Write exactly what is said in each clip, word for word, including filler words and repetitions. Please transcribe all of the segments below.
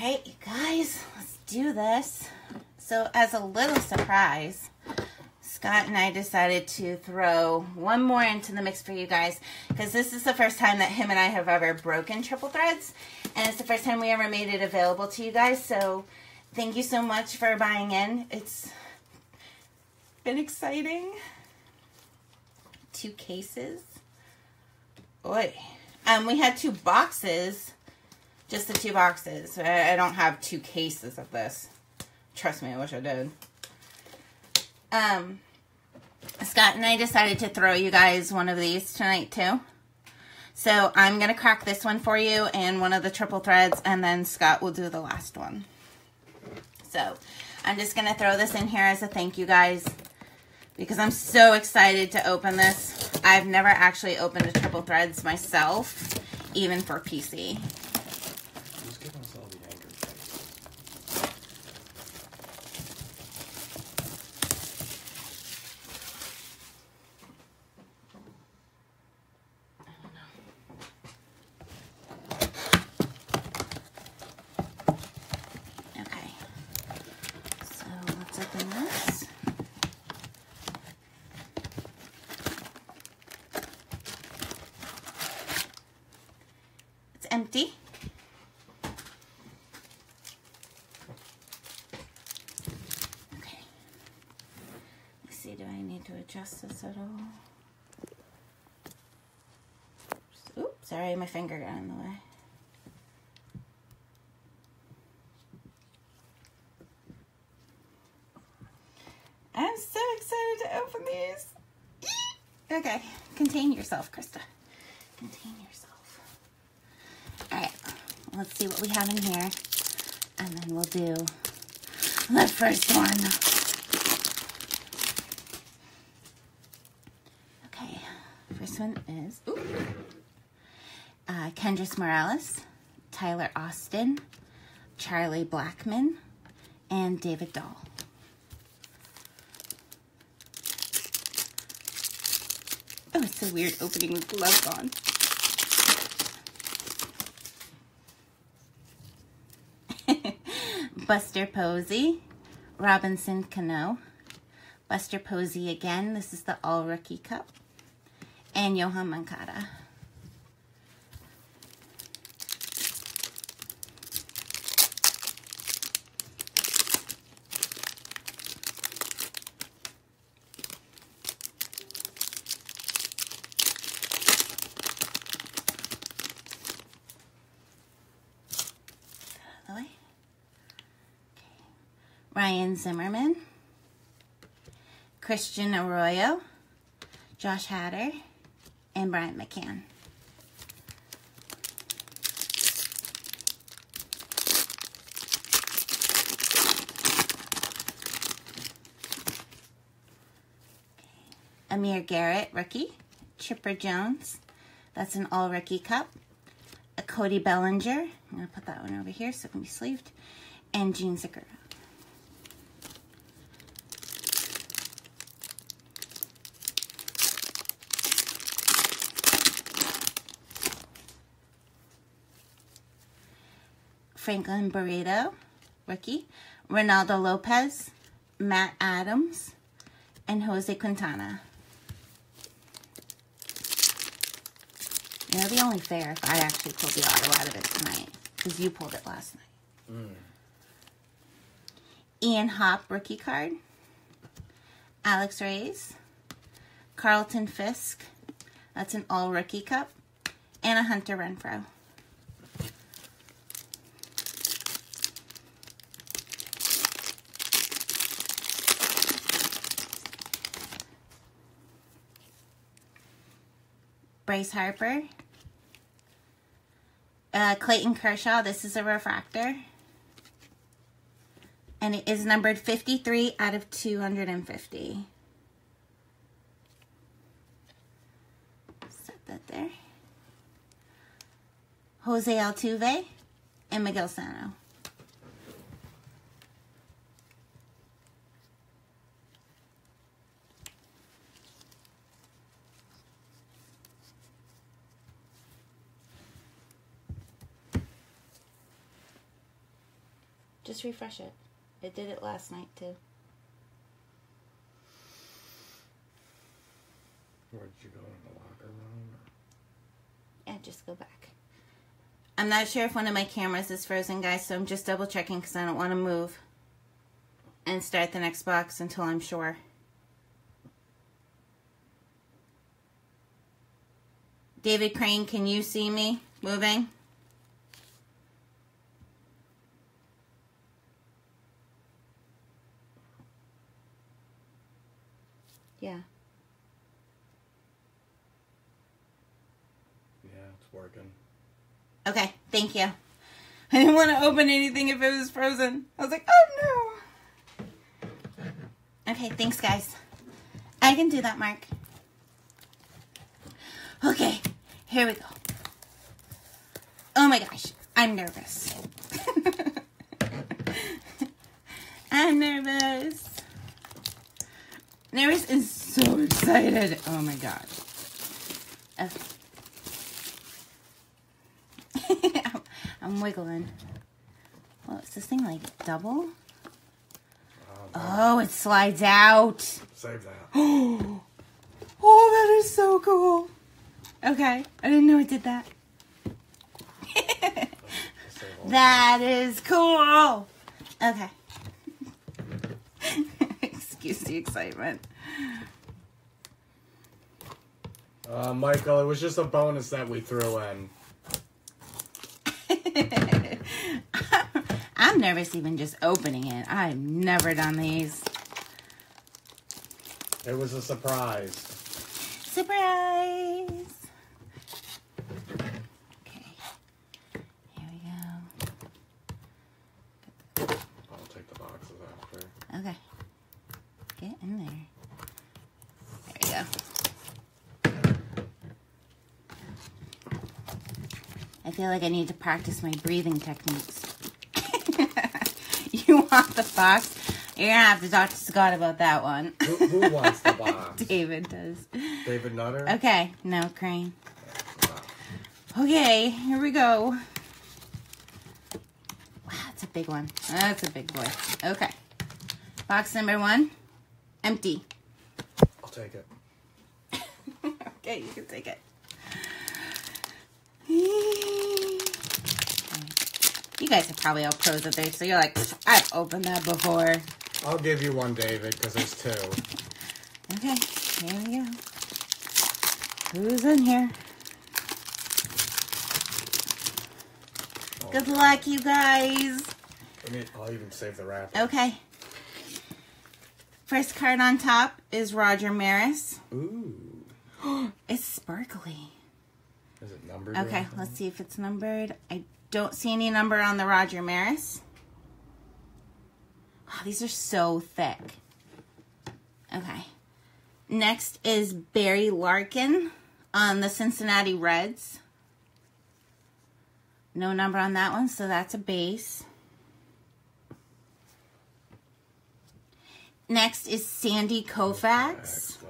right, you guys, let's do this. So as a little surprise, Scott and I decided to throw one more into the mix for you guys, because this is the first time that him and I have ever broken triple threads, and it's the first time we ever made it available to you guys. So thank you so much for buying in. It's been exciting. Two cases. Oy. Um, we had two boxes, just the two boxes. I, I don't have two cases of this. Trust me, I wish I did. Um, Scott and I decided to throw you guys one of these tonight too. So I'm going to crack this one for you and one of the triple threads, and then Scott will do the last one. So I'm just going to throw this in here as a thank you guys, because I'm so excited to open this. I've never actually opened a triple threads myself, even for P C. Just give us all the anchor tape. I don't know. Okay. So let's open this. Empty. Okay. Let's see, do I need to adjust this at all? Oops, sorry, my finger got in the way. I'm so excited to open these. Okay, contain yourself, Krista. Contain yourself. Alright, let's see what we have in here, and then we'll do the first one. Okay, first one is ooh, uh, Kendris Morales, Tyler Austin, Charlie Blackman, and David Dahl. Oh, it's so weird opening with gloves on. Buster Posey, Robinson Cano, Buster Posey again, this is the All-Rookie Cup, and Johan Moncada. Ryan Zimmerman, Christian Arroyo, Josh Hader, and Brian McCann. Amir Garrett, rookie, Chipper Jones, that's an All-Rookie Cup, a Cody Bellinger, I'm going to put that one over here so it can be sleeved, and Gene Segura. Franklin Barreto, rookie, Ronaldo Lopez, Matt Adams, and Jose Quintana. You know, it'd be only fair if I actually pulled the auto out of it tonight, because you pulled it last night. Mm. Ian Hopp, rookie card, Alex Reyes, Carlton Fisk, that's an All-Rookie Cup, and a Hunter Renfroe. Bryce Harper, uh, Clayton Kershaw, this is a refractor, and it is numbered fifty-three out of two hundred fifty. Set that there. Jose Altuve and Miguel Sano. Just refresh it. It did it last night, too. Where did you go, in the locker room? Or? Yeah, just go back. I'm not sure if one of my cameras is frozen, guys, so I'm just double checking because I don't want to move and start the next box until I'm sure. David Crane, can you see me moving? Yeah. Yeah, it's working. Okay, thank you. I didn't want to open anything if it was frozen. I was like, oh no. Okay, thanks guys. I can do that, Mark. Okay, here we go. Oh my gosh, I'm nervous. I'm nervous. Nervous and so excited. Oh my god. Okay. I'm, I'm wiggling. Well, is this thing like double? Oh, oh, it slides out. Save that. Oh, that is so cool. Okay, I didn't know it did that. That is cool. Okay. Excuse the excitement. Uh, Michael, it was just a bonus that we threw in. I'm nervous even just opening it. I've never done these. It was a surprise. Surprise! Okay, get in there. There we go. I feel like I need to practice my breathing techniques. You want the box? You're going to have to talk to Scott about that one. Who, who wants the box? David does. David Nutter? Okay, no, Crane. Okay, here we go. Wow, that's a big one. That's a big boy. Okay. Box number one, empty. I'll take it. Okay, you can take it. You guys are probably all pros up there, so you're like, I've opened that before. I'll give you one, David, because there's two. Okay, here we go. Who's in here? Oh, good luck, you guys. I mean, I'll even save the wrapper. Okay. First card on top is Roger Maris. Ooh. It's sparkly. Is it numbered? Okay, let's see if it's numbered. I don't see any number on the Roger Maris. Wow, these are so thick. Okay. Next is Barry Larkin on the Cincinnati Reds. No number on that one, so that's a base. Next is Sandy Koufax oh,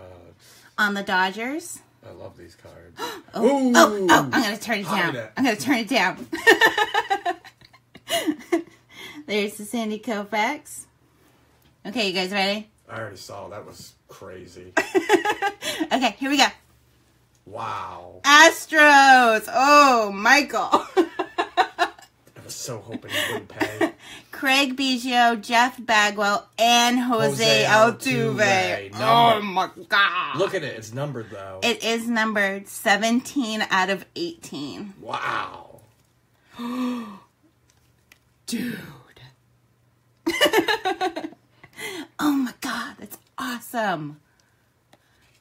on the Dodgers. I love these cards. oh, oh, oh, I'm going to turn it down. It. I'm going to turn it down. There's the Sandy Koufax. Okay, you guys ready? I already saw. That was crazy. Okay, here we go. Wow. Astros. Oh, Michael. I was so hoping you wouldn't pay. Craig Biggio, Jeff Bagwell, and Jose, Jose Altuve. Altuve. Oh, my God. Look at it. It's numbered, though. It is numbered seventeen out of eighteen. Wow. Dude. Oh, my God. That's awesome.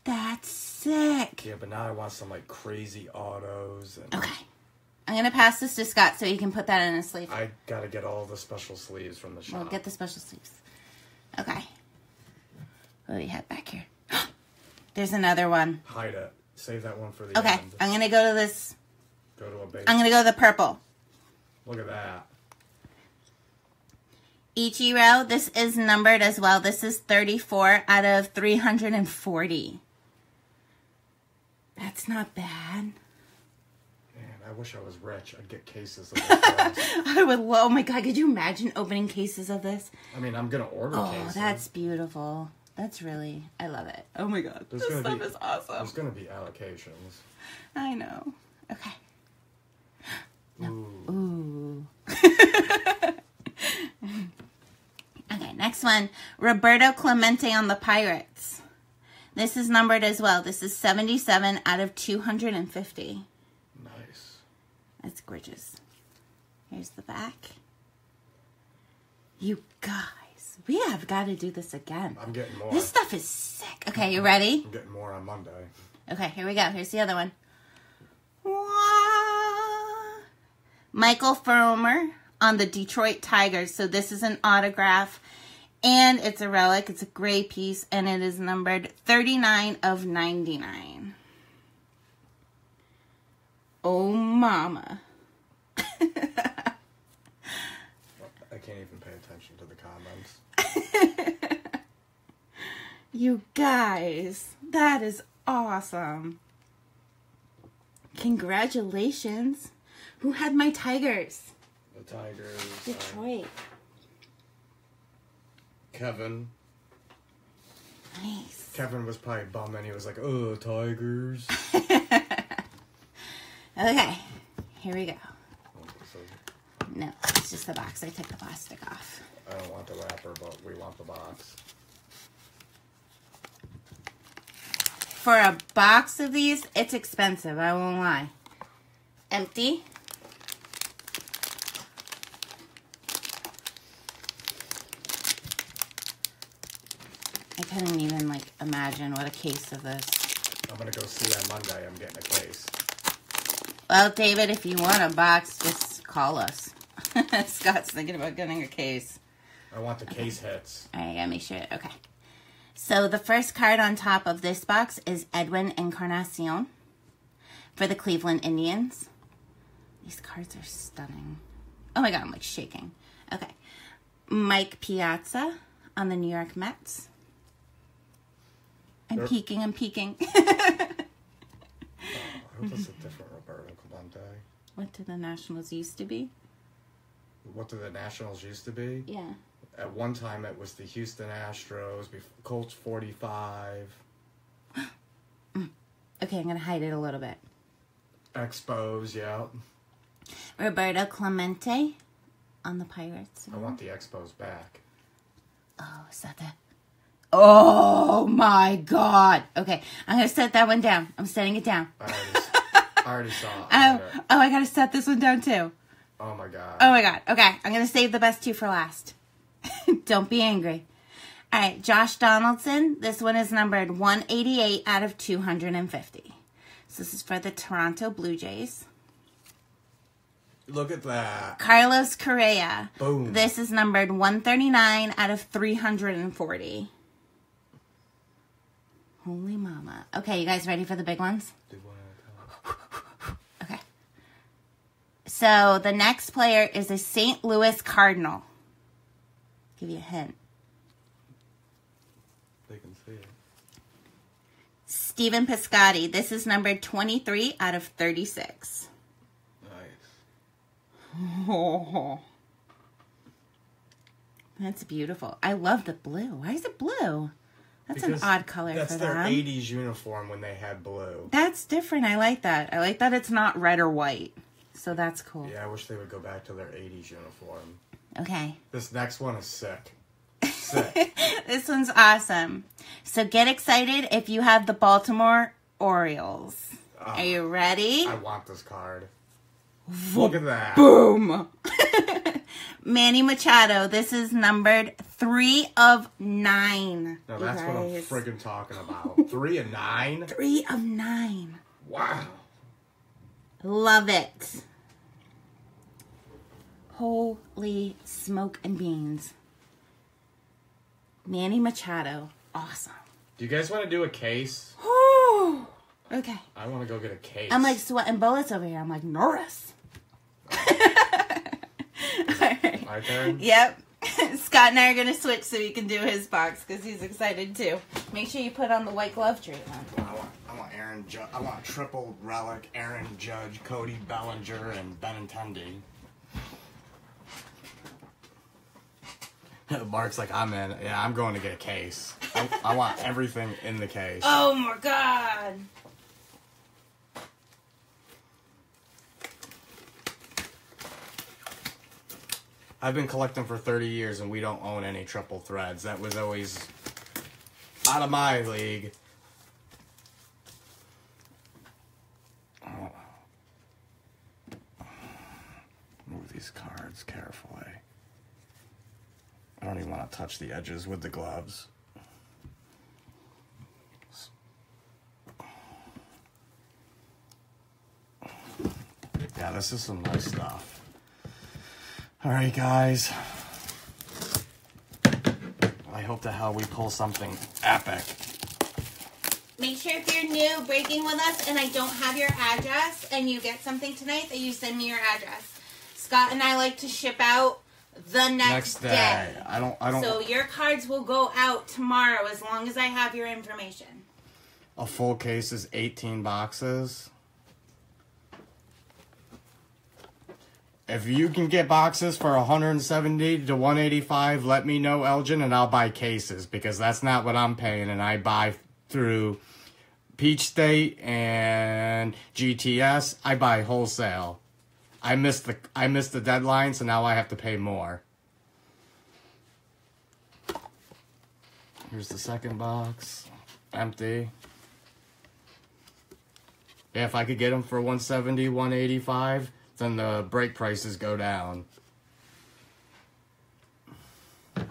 That's sick. Yeah, but now I want some, like, crazy autos. And okay. I'm going to pass this to Scott so he can put that in a sleeve. I got to get all the special sleeves from the shop. We'll get the special sleeves. Okay. What do we have back here? There's another one. Hide it. Save that one for the okay. end. Okay. I'm going to go to this. Go to a base. I'm going to go to the purple. Look at that. Ichiro. This is numbered as well. This is thirty-four out of three hundred forty. That's not bad. I wish I was rich. I'd get cases of this. I would love, oh my God, could you imagine opening cases of this? I mean, I'm going to order oh, cases. Oh, that's beautiful. That's really, I love it. Oh my God, there's this stuff be, is awesome. There's going to be allocations. I know. Okay. No. Ooh. Ooh. Okay, next one. Roberto Clemente on the Pirates. This is numbered as well. This is seventy-seven out of two hundred fifty. Nice. That's gorgeous. Here's the back. You guys, we have got to do this again. I'm getting more. This stuff is sick. Okay, you ready? I'm getting more on Monday. Okay, here we go. Here's the other one. Wah! Michael Fulmer on the Detroit Tigers. So this is an autograph. And it's a relic. It's a gray piece, and it is numbered thirty-nine of ninety-nine. Oh, mama. I can't even pay attention to the comments. You guys, that is awesome. Congratulations. Who had my Tigers? The Tigers. Detroit. I Kevin. Nice. Kevin was probably bummed and he was like, oh, Tigers. Okay. Here we go. No, it's just the box. I took the plastic off. I don't want the wrapper, but we want the box. For a box of these, it's expensive. I won't lie. Empty. I couldn't even, like, imagine what a case of this. I'm going to go see on Monday. I'm getting a case. Well, David, if you want a box, just call us. Scott's thinking about getting a case. I want the okay. case hits. All right, I got to make sure. Okay. So the first card on top of this box is Edwin Encarnacion for the Cleveland Indians. These cards are stunning. Oh, my God, I'm, like, shaking. Okay. Mike Piazza on the New York Mets. I'm They're... peeking, I'm peeking. Oh, I hope that's a different Roberto Clemente. What did the Nationals used to be? What did the Nationals used to be? Yeah. At one time, it was the Houston Astros, Colts forty-five. Okay, I'm going to hide it a little bit. Expos, yeah. Roberto Clemente on the Pirates. I want the Expos back. Oh, is that the... Oh, my God. Okay, I'm going to set that one down. I'm setting it down. I already, I already saw it. Oh, oh, I got to set this one down, too. Oh, my God. Oh, my God. Okay, I'm going to save the best two for last. Don't be angry. All right, Josh Donaldson. This one is numbered one eighty-eight out of two hundred fifty. So this is for the Toronto Blue Jays. Look at that. Carlos Correa. Boom. This is numbered one thirty-nine out of three hundred forty. Holy mama. Okay, you guys ready for the big ones? Okay. So the next player is a Saint Louis Cardinal. Give you a hint. They can see it. Steven Piscotty. This is number twenty-three out of thirty-six. Nice. Oh. That's beautiful. I love the blue. Why is it blue? That's because an odd color for them. That's their eighties uniform when they had blue. That's different. I like that. I like that it's not red or white. So that's cool. Yeah, I wish they would go back to their eighties uniform. Okay. This next one is sick. Sick. This one's awesome. So get excited if you have the Baltimore Orioles. Um, Are you ready? I want this card. Look at that. Boom. Manny Machado. This is numbered three of nine. No, that's what I'm freaking talking about. Three of nine? Three of nine. Wow. Love it. Holy smoke and beans. Manny Machado. Awesome. Do you guys want to do a case? Ooh. Okay. I want to go get a case. I'm like sweating bullets over here. I'm like, Norris. My turn? Yep. Scott and I are going to switch so he can do his box because he's excited too. Make sure you put on the white glove treatment. I want, I want Aaron. Aaron Judge. I want triple relic Aaron Judge, Cody Bellinger, and Benintendi. Mark's like, I'm in. Yeah, I'm going to get a case. I, I want everything in the case. Oh my god. I've been collecting for thirty years and we don't own any triple threads. That was always out of my league. Oh. Move these cards carefully. I don't even want to touch the edges with the gloves. Yeah, this is some nice stuff. All right, guys. I hope to hell we pull something epic. Make sure if you're new breaking with us and I don't have your address and you get something tonight that you send me your address. Scott and I like to ship out the next, next day. day. I don't. I don't. So your cards will go out tomorrow as long as I have your information. A full case is eighteen boxes. If you can get boxes for one seventy to one eighty-five, let me know, Elgin, and I'll buy cases because that's not what I'm paying. And I buy through Peach State and G T S. I buy wholesale. I missed the I missed the deadline, so now I have to pay more. Here's the second box, empty. Yeah, if I could get them for one seventy, one eighty-five, then the break prices go down. I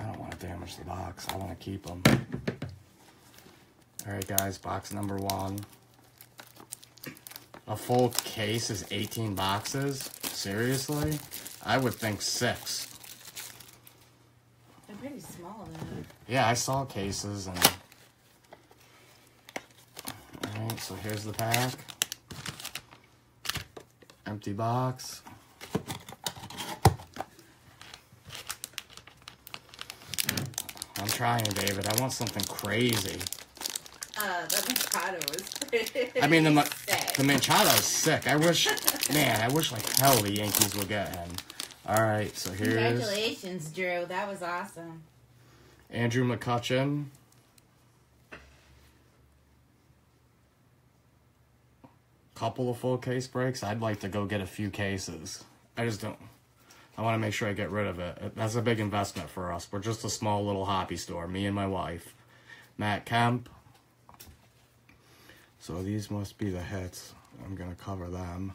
don't want to damage the box. I want to keep them. All right, guys, box number one. A full case is eighteen boxes? Seriously? I would think six. They're pretty small, though. Yeah, I saw cases. And... all right, so here's the pack. Empty box. I'm trying, David. I want something crazy. Uh, the Machado was pretty I mean, the, ma sick. the Machado is sick. I wish, man, I wish like hell the Yankees would get him. All right, so here's... Congratulations, Drew. That was awesome. Andrew McCutcheon. Couple of full case breaks. I'd like to go get a few cases. I just don't... I want to make sure I get rid of it. That's a big investment for us. We're just a small little hobby store, me and my wife. Matt Kemp. So these must be the hits. I'm going to cover them.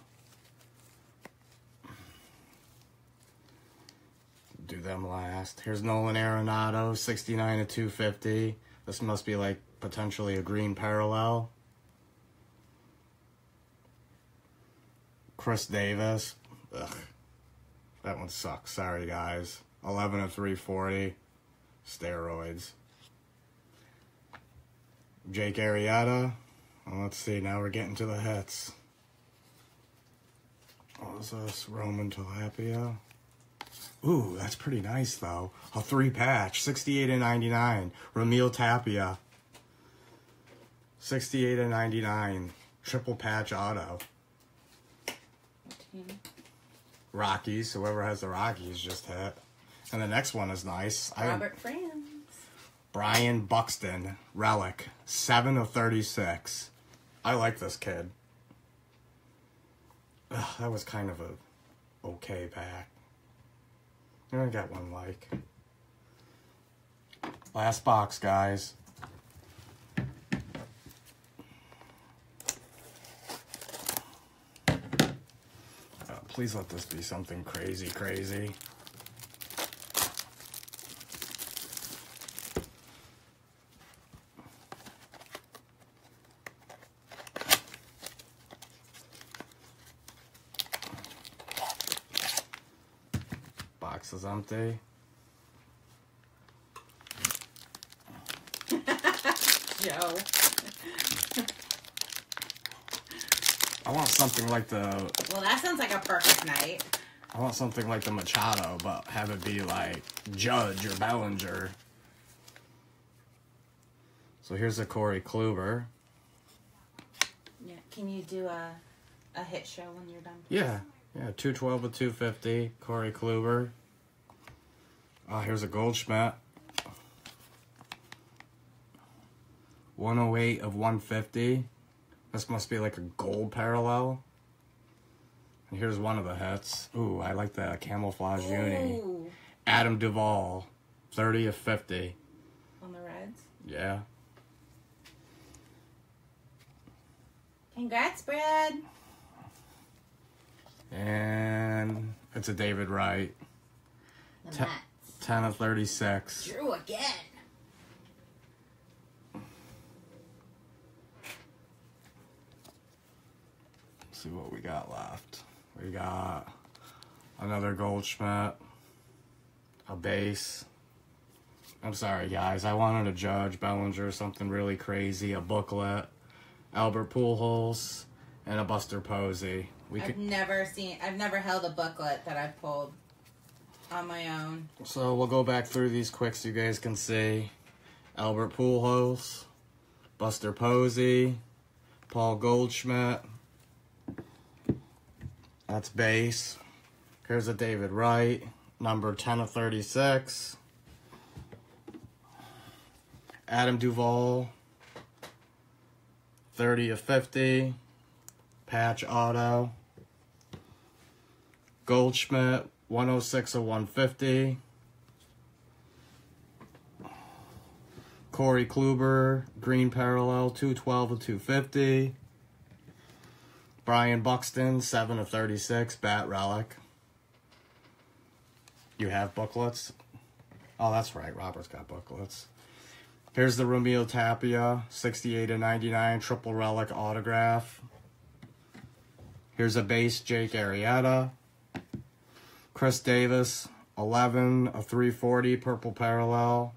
Do them last. Here's Nolan Arenado, sixty-nine to two fifty. This must be like potentially a green parallel. Chris Davis. Ugh. That one sucks. Sorry, guys. eleven to three forty. Steroids. Jake Arrieta. Let's see, now we're getting to the hits. What was this? Roman Tilapia. Ooh, that's pretty nice, though. A three-patch, sixty-eight to ninety-nine. Ramil Tapia. sixty-eight to ninety-nine. Triple-patch auto. Rockies, whoever has the Rockies just hit. And the next one is nice. Robert Franz. Brian Buxton, relic. seven of thirty-six. I like this kid. Ugh, that was kind of a okay pack. I only got one like. Last box, guys. Oh, please let this be something crazy, crazy. Is empty. Joe. I want something like the... Well, that sounds like a perfect night. I want something like the Machado, but have it be like Judge or Bellinger. So here's a Corey Kluber. Yeah. Can you do a a hit show when you're done? Yeah. Yeah. two twelve with two fifty. Corey Kluber. Oh, here's a Goldschmidt. one oh eight of one fifty. This must be like a gold parallel. And here's one of the hits. Ooh, I like the camouflage Ooh. uni. Adam Duvall, thirty of fifty. On the Reds? Yeah. Congrats, Brad. And it's a David Wright. The Mets. ten of thirty-six. Drew again. Let's see what we got left. We got another Goldschmidt, a base. I'm sorry, guys. I wanted a Judge, Bellinger, something really crazy, a booklet, Albert Pujols, and a Buster Posey. We I've could... never seen. I've never held a booklet that I've pulled on my own. So we'll go back through these quick so you guys can see. Albert Pujols, Buster Posey, Paul Goldschmidt. That's base. Here's a David Wright, number ten of thirty-six. Adam Duvall, thirty of fifty. Patch auto. Goldschmidt, one oh six of one fifty. Corey Kluber, green parallel, two twelve of two fifty. Brian Buxton, seven of thirty-six, bat relic. You have booklets? Oh, that's right. Robert's got booklets. Here's the Romeo Tapia, sixty-eight of ninety-nine, triple relic autograph. Here's a base, Jake Arrieta. Chris Davis, eleven of three forty, purple parallel.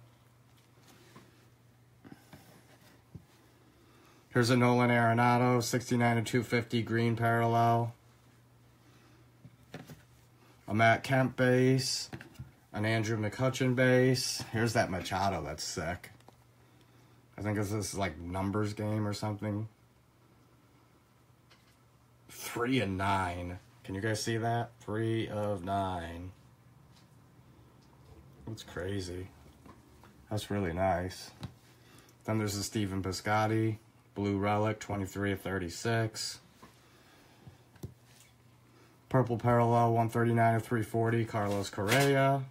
Here's a Nolan Arenado, sixty-nine of two fifty, green parallel. A Matt Kemp base. An Andrew McCutchen base. Here's that Machado that's sick. I think this is like numbers game or something. Three of nine. Can you guys see that? Three of nine. That's crazy. That's really nice. Then there's the Stephen Piscotty. Blue relic, twenty-three of thirty-six. Purple parallel, one thirty-nine of three forty, Carlos Correa.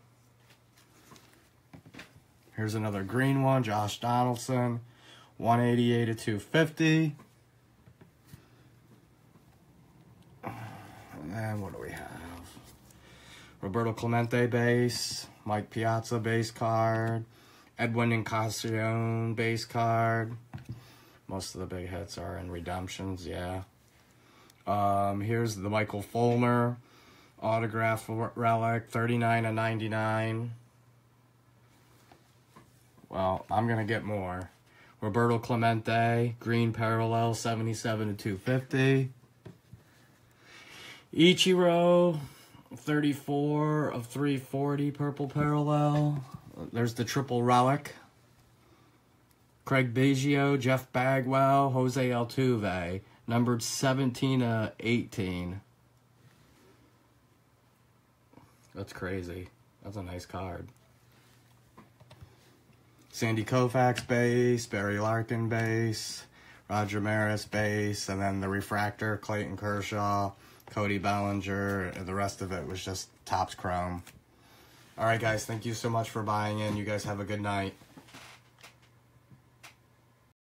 Here's another green one, Josh Donaldson, one eighty-eight of two fifty. And then what do we have? Roberto Clemente base, Mike Piazza base card, Edwin Encarnacion base card. Most of the big hits are in redemptions, yeah. Um, here's the Michael Fulmer autograph relic, thirty-nine of ninety-nine. Well, I'm going to get more. Roberto Clemente, green parallel, seventy-seven of two fifty. Ichiro, thirty-four of three forty, purple parallel. There's the triple relic. Craig Biggio, Jeff Bagwell, Jose Altuve, numbered seventeen of eighteen. That's crazy. That's a nice card. Sandy Koufax base, Barry Larkin base, Roger Maris base, and then the refractor, Clayton Kershaw, Cody Bellinger, and the rest of it was just Topps Chrome. All right, guys, thank you so much for buying in. You guys have a good night.